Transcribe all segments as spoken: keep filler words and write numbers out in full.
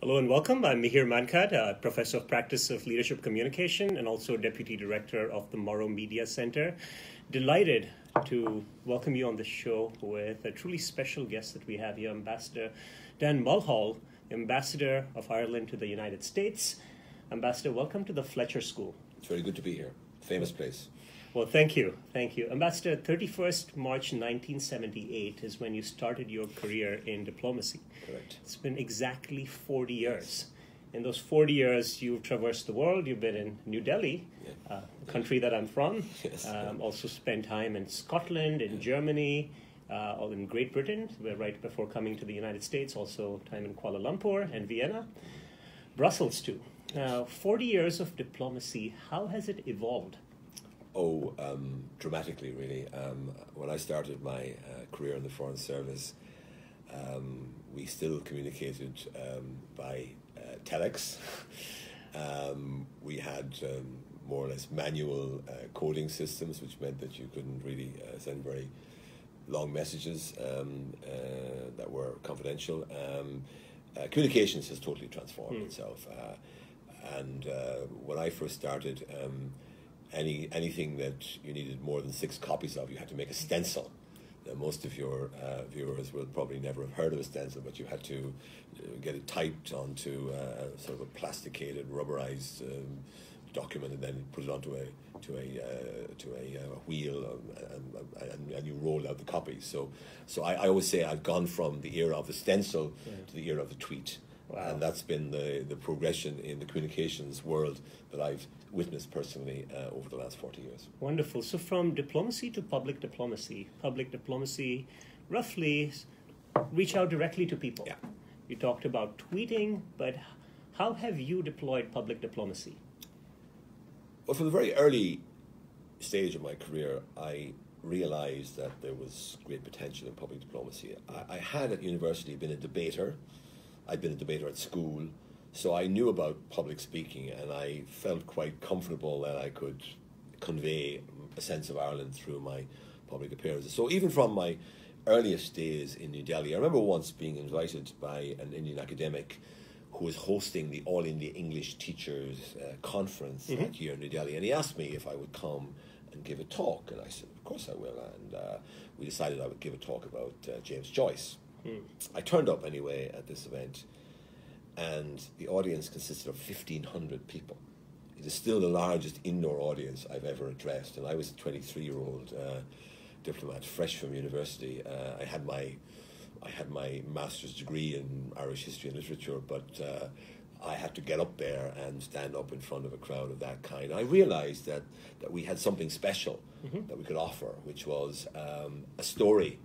Hello and welcome. I'm Mihir Mankad, uh, Professor of Practice of Leadership Communication and also Deputy Director of the Murrow Media Center. Delighted to welcome you on the show with a truly special guest that we have here, Ambassador Dan Mulhall, Ambassador of Ireland to the United States. Ambassador, welcome to the Fletcher School. It's very good to be here. Famous place. Well, thank you. Thank you. Ambassador, thirty-first March nineteen seventy-eight is when you started your career in diplomacy. Correct. It's been exactly forty years. In those forty years, you've traversed the world. You've been in New Delhi, yeah. uh, the country that I'm from. Yes. Um, also spent time in Scotland, in yeah. Germany, uh, all in Great Britain, right before coming to the United States. Also time in Kuala Lumpur and Vienna. Brussels, too. Now, forty years of diplomacy, how has it evolved? Oh, um, dramatically, really. Um, when I started my uh, career in the Foreign Service, um, we still communicated um, by uh, telex. um, we had um, more or less manual uh, coding systems, which meant that you couldn't really uh, send very long messages um, uh, that were confidential. Um, uh, communications has totally transformed mm. itself. Uh, and uh, when I first started, um, Any anything that you needed more than six copies of, you had to make a stencil. Now, most of your uh, viewers will probably never have heard of a stencil, but you had to get it typed onto uh, sort of a plasticated, rubberized um, document, and then put it onto a to a uh, to a uh, wheel, and, and, and you rolled out the copies. So, so I, I always say I've gone from the era of the stencil yeah. to the era of the tweet. Wow. And that's been the, the progression in the communications world that I've witnessed personally uh, over the last forty years. Wonderful. So from diplomacy to public diplomacy, public diplomacy roughly reach out directly to people. Yeah. You talked about tweeting, but how have you deployed public diplomacy? Well, from the very early stage of my career, I realized that there was great potential in public diplomacy. I, I had at university been a debater. I'd been a debater at school, so I knew about public speaking, and I felt quite comfortable that I could convey a sense of Ireland through my public appearances. So even from my earliest days in New Delhi, I remember once being invited by an Indian academic who was hosting the All India English Teachers uh, conference mm-hmm. that year in New Delhi, and he asked me if I would come and give a talk, and I said, of course I will, and uh, we decided I would give a talk about uh, James Joyce. Hmm. I turned up anyway at this event, and the audience consisted of fifteen hundred people. It is still the largest indoor audience I've ever addressed, and I was a twenty-three-year-old uh, diplomat, fresh from university. Uh, I had my, I had my master's degree in Irish history and literature, but uh, I had to get up there and stand up in front of a crowd of that kind. I realized that that we had something special mm-hmm. that we could offer, which was um, a story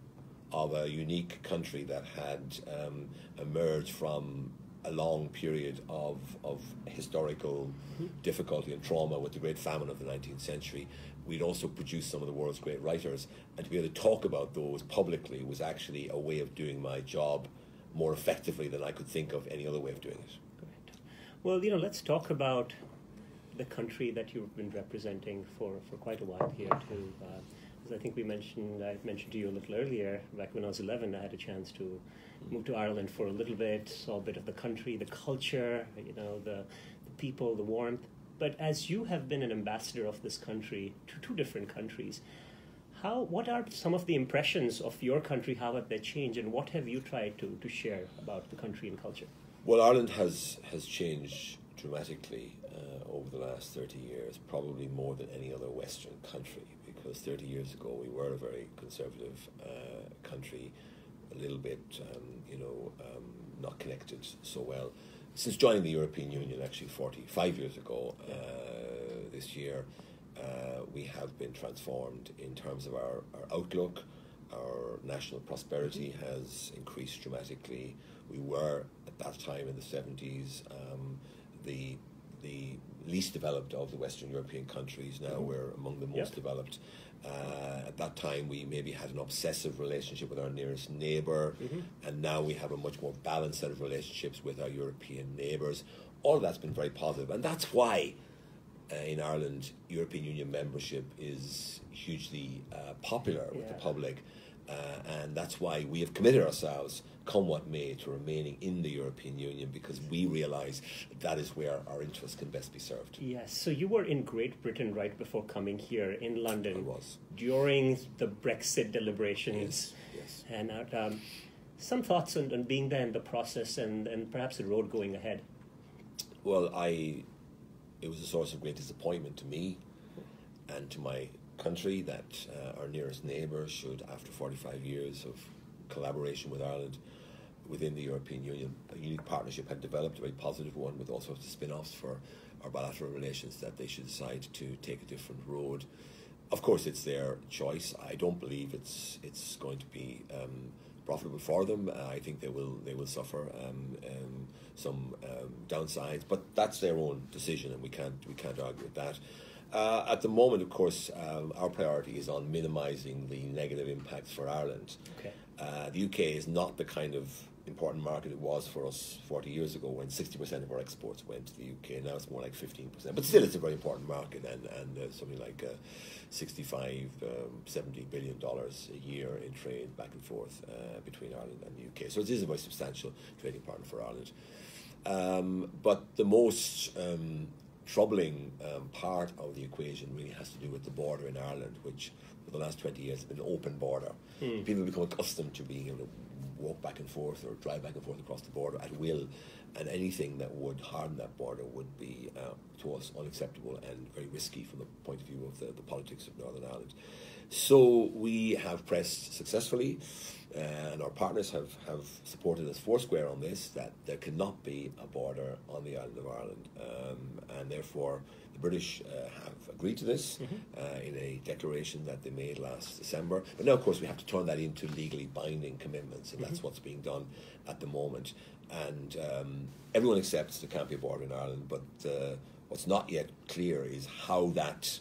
of a unique country that had um, emerged from a long period of, of historical mm-hmm. difficulty and trauma with the great famine of the nineteenth century. We'd also produced some of the world's great writers, and to be able to talk about those publicly was actually a way of doing my job more effectively than I could think of any other way of doing it. Great. Well, you know, let's talk about the country that you've been representing for, for quite a while here too. Uh, I think we mentioned, I mentioned to you a little earlier, back when I was eleven, I had a chance to move to Ireland for a little bit, saw a bit of the country, the culture, you know, the, the people, the warmth. But as you have been an ambassador of this country to two different countries, how, what are some of the impressions of your country? How have they changed, and what have you tried to, to share about the country and culture? Well, Ireland has, has changed dramatically uh, over the last thirty years, probably more than any other Western country. Because thirty years ago we were a very conservative uh, country, a little bit, um, you know, um, not connected so well. Since joining the European Union, actually forty-five years ago uh, this year, uh, we have been transformed in terms of our, our outlook. Our national prosperity has increased dramatically. We were, at that time in the seventies, um, the the least developed of the Western European countries. Now we're among the most yep. developed. Uh, at that time, we maybe had an obsessive relationship with our nearest neighbour, mm-hmm. and now we have a much more balanced set of relationships with our European neighbours. All of that's been very positive, and that's why uh, in Ireland, European Union membership is hugely uh, popular yeah. with the public, Uh, and that's why we have committed ourselves, come what may, to remaining in the European Union, because we realise that is where our interests can best be served. Yes, so you were in Great Britain right before coming here in London. I was. During the Brexit deliberations. Yes, yes. And um, some thoughts on, on being there in the process and, and perhaps the road going ahead. Well, I, it was a source of great disappointment to me and to my country that uh, our nearest neighbour should, after forty-five years of collaboration with Ireland within the European Union, a unique partnership had developed, a very positive one with all sorts of spin-offs for our bilateral relations, that they should decide to take a different road. Of course, it's their choice. I don't believe it's it's going to be um, profitable for them. Uh, I think they will they will suffer um, um, some um, downsides, but that's their own decision, and we can't we can't argue with that. Uh, at the moment, of course, um, our priority is on minimising the negative impacts for Ireland. Okay. Uh, the U K is not the kind of important market it was for us forty years ago, when sixty percent of our exports went to the U K. Now it's more like fifteen percent, but still it's a very important market, and, and uh, something like uh, sixty-five, seventy billion dollars a year in trade back and forth uh, between Ireland and the U K. So it is a very substantial trading partner for Ireland. Um, but the most um, troubling um, part of the equation really has to do with the border in Ireland, which for the last twenty years has been an open border. Mm. People become accustomed to being able to walk back and forth or drive back and forth across the border at will, and anything that would harm that border would be uh, to us unacceptable and very risky from the point of view of the, the politics of Northern Ireland. So we have pressed successfully, and our partners have, have supported us foursquare on this, that there cannot be a border on the island of Ireland, um, and therefore the British uh, have agreed to this. Mm-hmm. uh, in a declaration that they made last December. But now, of course, we have to turn that into legally binding commitments, and that's mm-hmm. what's being done at the moment. And um, everyone accepts there can't be a border in Ireland, but uh, what's not yet clear is how that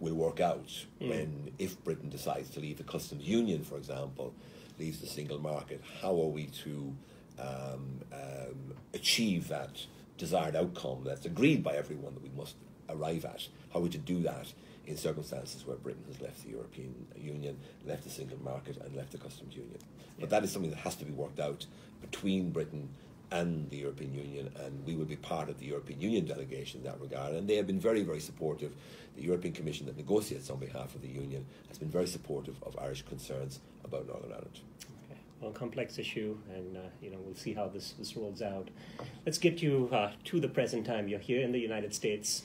will work out mm. when, if Britain decides to leave the customs union, for example, leaves the single market. How are we to um, um, achieve that desired outcome that's agreed by everyone that we must arrive at? How are we to do that in circumstances where Britain has left the European Union, left the single market, and left the customs union? But that is something that has to be worked out between Britain and the European Union, and we will be part of the European Union delegation in that regard. And they have been very, very supportive. The European Commission that negotiates on behalf of the Union has been very supportive of Irish concerns about Northern Ireland. Okay. Well, complex issue, and uh, you know, we'll see how this, this rolls out. Let's get you uh, to the present time. You're here in the United States.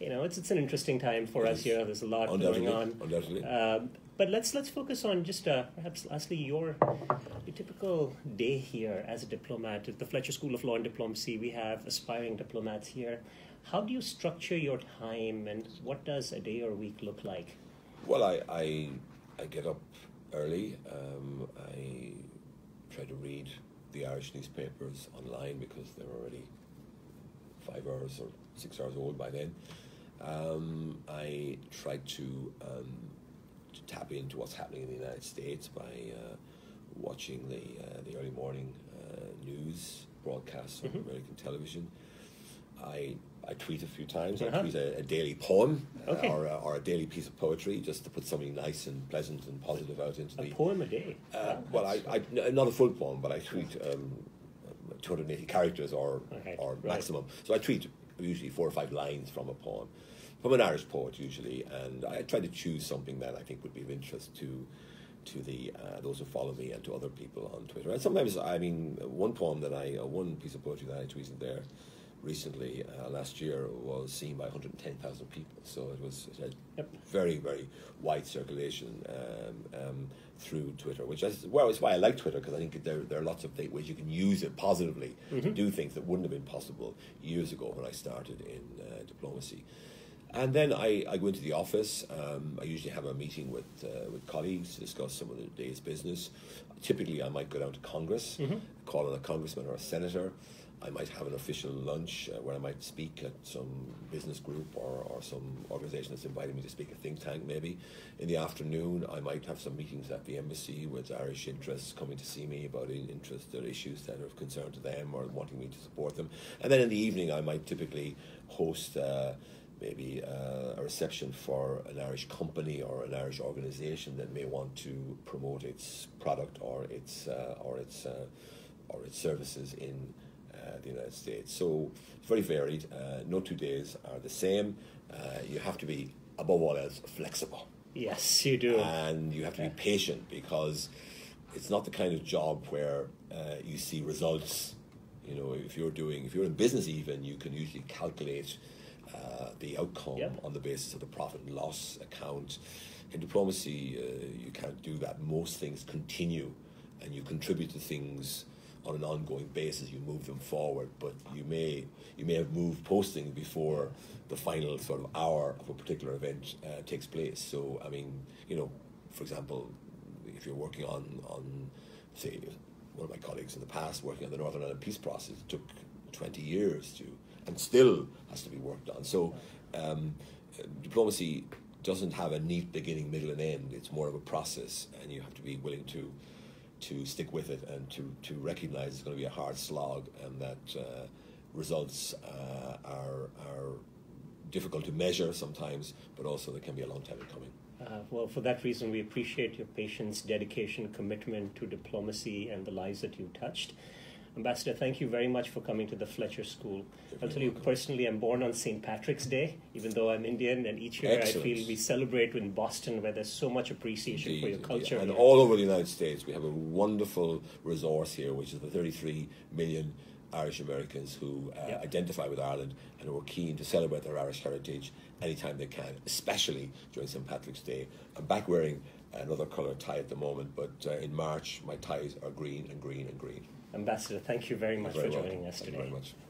You know, it's it's an interesting time for yes. us here. There's a lot going on. Undoubtedly. Uh, But let's let's focus on just uh, perhaps lastly your, your typical day here as a diplomat. At the Fletcher School of Law and Diplomacy, we have aspiring diplomats here. How do you structure your time, and what does a day or week look like? Well, I I, I get up early. Um, I try to read the Irish newspapers online, because they're already five hours or six hours old by then. Um, I try to. Um, to tap into what's happening in the United States by uh, watching the uh, the early morning uh, news broadcasts on mm-hmm. American television. I I tweet a few times. Uh-huh. I tweet a, a daily poem okay. uh, or, a, or a daily piece of poetry, just to put something nice and pleasant and positive out into the... A poem a day? Uh, wow, well, I, I, n not a full poem, but I tweet um, two hundred eighty characters or, okay. or maximum. Right. So I tweet usually four or five lines from a poem. From an Irish poet usually, and I try to choose something that I think would be of interest to to the uh, those who follow me and to other people on Twitter. And sometimes, I mean, one poem that I, uh, one piece of poetry that I tweeted there recently uh, last year was seen by one hundred ten thousand people. So it was it had yep. very very wide circulation um, um, through Twitter, which is well, it's why I like Twitter, because I think there there are lots of ways you can use it positively mm-hmm. to do things that wouldn't have been possible years ago when I started in uh, diplomacy. And then I, I go into the office. Um, I usually have a meeting with uh, with colleagues to discuss some of the day's business. Typically, I might go down to Congress, mm-hmm. call on a congressman or a senator. I might have an official lunch uh, where I might speak at some business group or, or some organisation that's invited me to speak, a think tank maybe. In the afternoon, I might have some meetings at the embassy with Irish interests coming to see me about interests or issues that are of concern to them or wanting me to support them. And then in the evening, I might typically host... Uh, maybe uh, a reception for an Irish company or an Irish organization that may want to promote its product or its uh, or its uh, or its services in uh, the United States. So it's very varied. Uh, no two days are the same. Uh, you have to be, above all else, flexible. Yes, you do. And you have to be patient, because it's not the kind of job where uh, you see results. You know, if you're doing, if you're in business even, you can usually calculate uh, the outcome yep. on the basis of the profit and loss account. In diplomacy, uh, you can't do that. Most things continue, and you contribute to things on an ongoing basis. You move them forward, but you may you may have moved posting before the final sort of hour of a particular event uh, takes place. So, I mean, you know, for example, if you're working on on say. One of my colleagues in the past working on the Northern Ireland peace process, it took twenty years to, and still has to be worked on. So um, diplomacy doesn't have a neat beginning, middle and end. It's more of a process, and you have to be willing to to stick with it and to, to recognise it's going to be a hard slog, and that uh, results uh, are, are difficult to measure sometimes, but also they can be a long time in coming. Uh, well, for that reason, we appreciate your patience, dedication, commitment to diplomacy and the lives that you touched. Ambassador, thank you very much for coming to the Fletcher School. You're I'll tell you welcome. Personally, I'm born on Saint Patrick's Day, even though I'm Indian, and each year Excellent. I feel we celebrate in Boston, where there's so much appreciation indeed, for your culture. Indeed. And all over the United States, we have a wonderful resource here, which is the thirty-three million Irish Americans who uh, yep. identify with Ireland and who are keen to celebrate their Irish heritage anytime they can, especially during Saint Patrick's Day. I'm back wearing another colour tie at the moment, but uh, in March my ties are green and green and green. Ambassador, thank you very much You're for very joining welcome. us today. Thank you very much.